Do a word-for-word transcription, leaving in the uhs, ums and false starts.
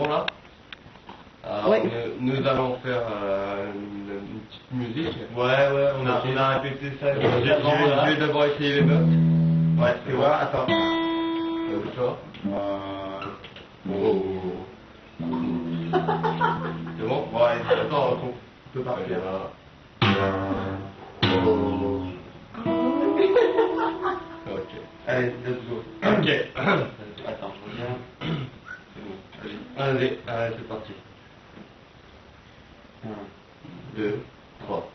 bon là? Alors, ouais. nous, nous allons faire euh, une, une petite musique. Ouais, ouais, on a, on a répété ça. Je vais, vais d'abord essayer les notes. Ouais, c'est vrai, attends. Oh. C'est bon? Ouais, attends, on peut partir. Oh. Ok. Allez, let's go. Ok. Attends, je reviens. C'est bon. Allez, allez, c'est parti. un, deux, trois.